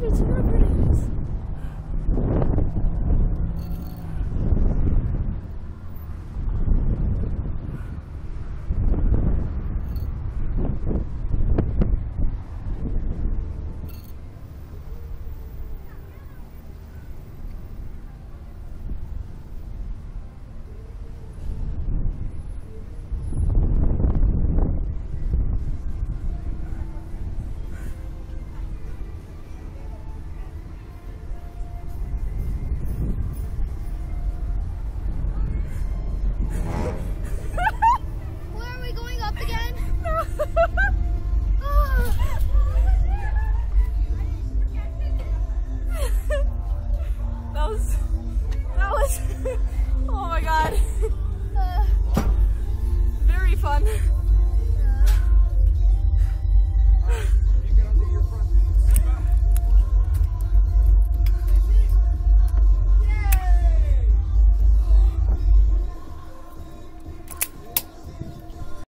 the beach and not produce. Where are we going up again? No.